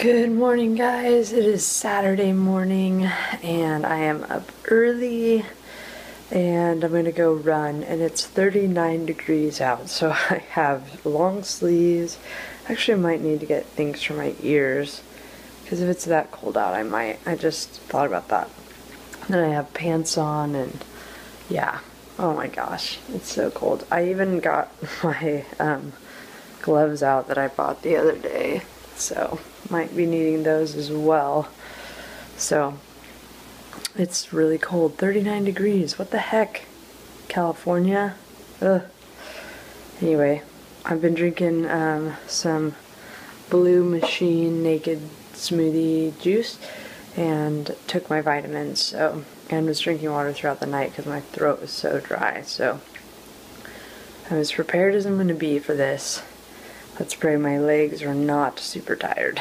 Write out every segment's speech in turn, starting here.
Good morning, guys. It is Saturday morning and I am up early and I'm gonna go run, and it's 39 degrees out, so I have long sleeves. Actually, I might need to get things for my ears because if it's that cold out I might. I just thought about that. Then I have pants on, and yeah, oh my gosh, it's so cold. I even got my gloves out that I bought the other day, so might be needing those as well. So it's really cold, 39 degrees, what the heck, California. Ugh. Anyway, I've been drinking some Blue Machine Naked smoothie juice and took my vitamins, so, and was drinking water throughout the night because my throat was so dry. So I'm as prepared as I'm going to be for this. Let's pray my legs are not super tired.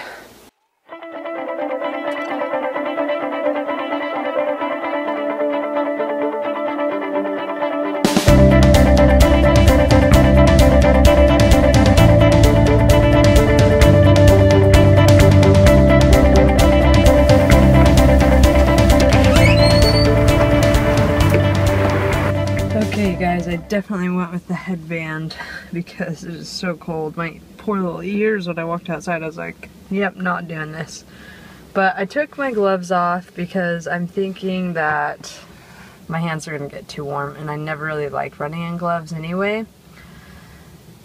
Okay guys, I definitely went with the headband because it is so cold. My poor little ears, when I walked outside I was like, yep, not doing this. But I took my gloves off because I'm thinking that my hands are gonna get too warm, and I never really like running in gloves anyway.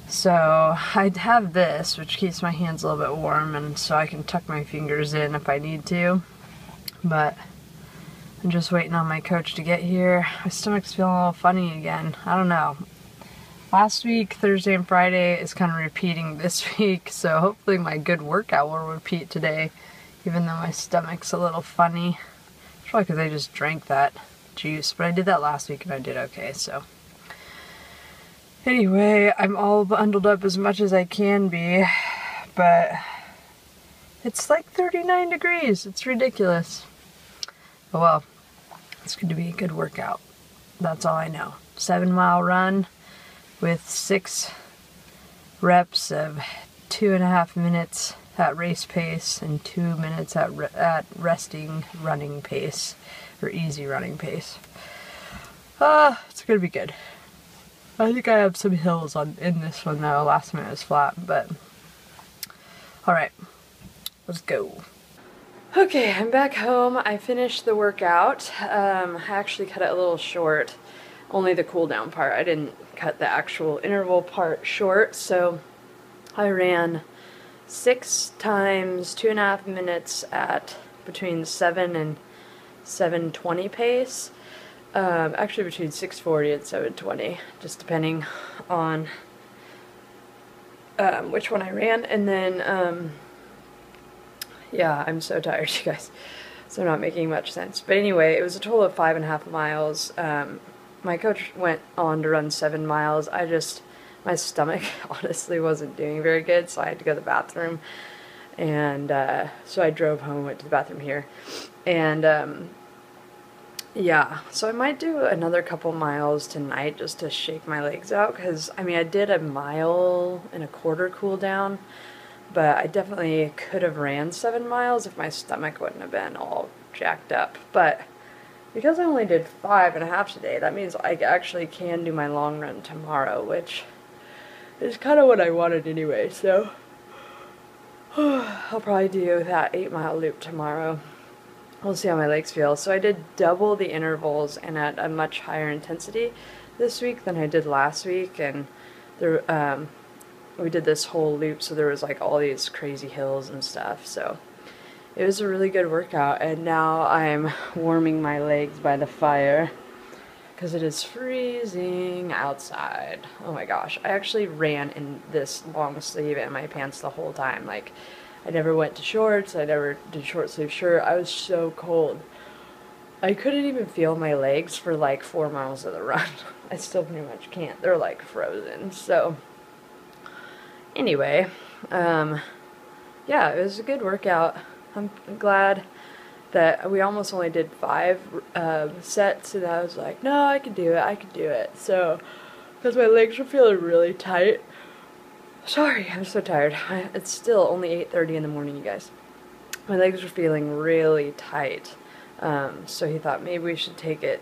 So I'd have this, which keeps my hands a little bit warm, and so I can tuck my fingers in if I need to. But I'm just waiting on my coach to get here. My stomach's feeling a little funny again. I don't know. Last week, Thursday and Friday, is kind of repeating this week, so hopefully my good workout will repeat today, even though my stomach's a little funny. It's probably because I just drank that juice, but I did that last week and I did okay, so. Anyway, I'm all bundled up as much as I can be, but it's like 39 degrees. It's ridiculous. But well, it's going to be a good workout. That's all I know. 7-mile run with 6 reps of 2.5 minutes at race pace and 2 minutes at resting running pace, or easy running pace. It's going to be good. I think I have some hills in this one though. Last minute was flat, but alright, let's go. Okay, I'm back home. I finished the workout. I actually cut it a little short, only the cool down part. I didn't cut the actual interval part short, so I ran 6 times 2.5 minutes at between 7 and 7:20 pace. Actually between 6:40 and 7:20, just depending on which one I ran, and then yeah, I'm so tired, you guys, so I'm not making much sense. But anyway, it was a total of 5.5 miles. My coach went on to run 7 miles. I just, my stomach honestly wasn't doing very good, so I had to go to the bathroom. And so I drove home, went to the bathroom here. And yeah, so I might do another couple miles tonight just to shake my legs out, because, I mean, I did a 1.25-mile cool down. But I definitely could have ran 7 miles if my stomach wouldn't have been all jacked up. But because I only did 5.5 today, that means I actually can do my long run tomorrow, which is kind of what I wanted anyway. So I'll probably do that 8-mile loop tomorrow. We'll see how my legs feel. So I did double the intervals and at a much higher intensity this week than I did last week. And there, we did this whole loop, so there was like all these crazy hills and stuff, so it was a really good workout. And now I'm warming my legs by the fire because it is freezing outside. Oh my gosh, I actually ran in this long sleeve and my pants the whole time. Like, I never went to shorts, I never did short sleeve shirt. I was so cold. I couldn't even feel my legs for like 4 miles of the run. I still pretty much can't. They're like frozen, so anyway, yeah, it was a good workout. I'm glad that we almost only did 5 sets, and I was like, no, I can do it, I can do it. So, because my legs were feeling really tight. Sorry, I'm so tired. It's still only 8:30 in the morning, you guys. My legs were feeling really tight, so he thought maybe we should take it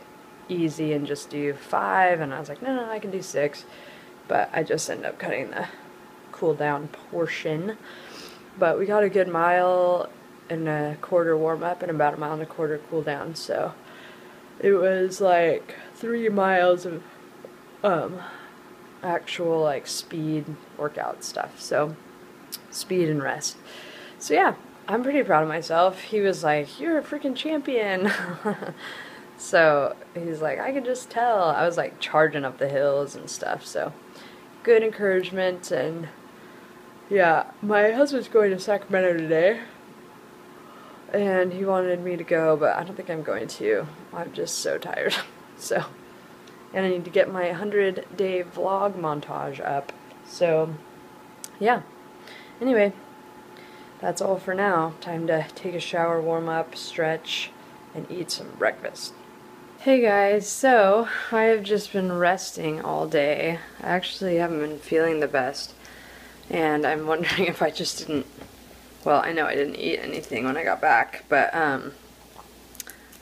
easy and just do 5, and I was like, no, I can do 6, but I just ended up cutting the cool down portion. But we got a good 1.25 mile warm up and about 1.25 miles cool down, so it was like 3 miles of actual like speed workout stuff, so speed and rest. So yeah, I'm pretty proud of myself. He was like, you're a freaking champion. So he's like, I could just tell. I was like charging up the hills and stuff, so good encouragement. And yeah, my husband's going to Sacramento today, and he wanted me to go, but I don't think I'm going to. I'm just so tired. So, and I need to get my 100-day vlog montage up. So yeah, anyway, that's all for now. Time to take a shower, warm up, stretch, and eat some breakfast. Hey guys, so I have just been resting all day. I actually haven't been feeling the best, and I'm wondering if I just didn't, well, I know I didn't eat anything when I got back, but I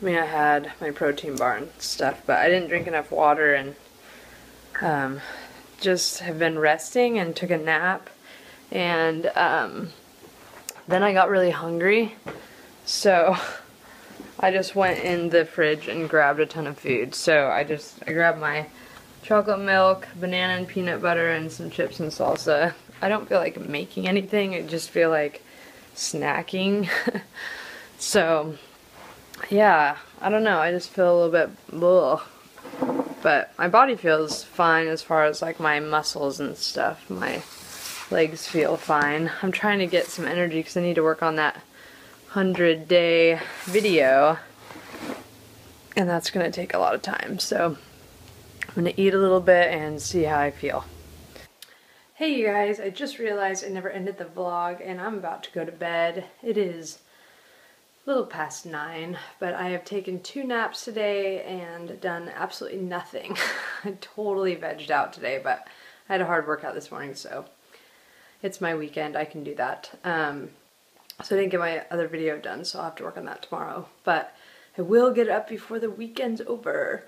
mean, I had my protein bar and stuff, but I didn't drink enough water, and just have been resting and took a nap, and then I got really hungry, so I just went in the fridge and grabbed a ton of food. So I grabbed my chocolate milk, banana and peanut butter, and some chips and salsa. I don't feel like making anything, I just feel like snacking. So yeah, I don't know, I just feel a little bit blah. But my body feels fine as far as like my muscles and stuff. My legs feel fine. I'm trying to get some energy because I need to work on that 100-day video, and that's gonna take a lot of time, so I'm gonna eat a little bit and see how I feel. Hey you guys, I just realized I never ended the vlog, and I'm about to go to bed. It is a little past 9, but I have taken 2 naps today and done absolutely nothing. I totally vegged out today, but I had a hard workout this morning, so it's my weekend, I can do that. So I didn't get my other video done, so I'll have to work on that tomorrow. But I will get it up before the weekend's over.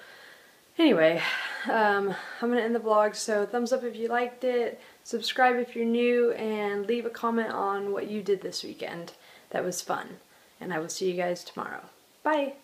Anyway, I'm going to end the vlog, so thumbs up if you liked it, subscribe if you're new, and leave a comment on what you did this weekend that was fun. And I will see you guys tomorrow. Bye!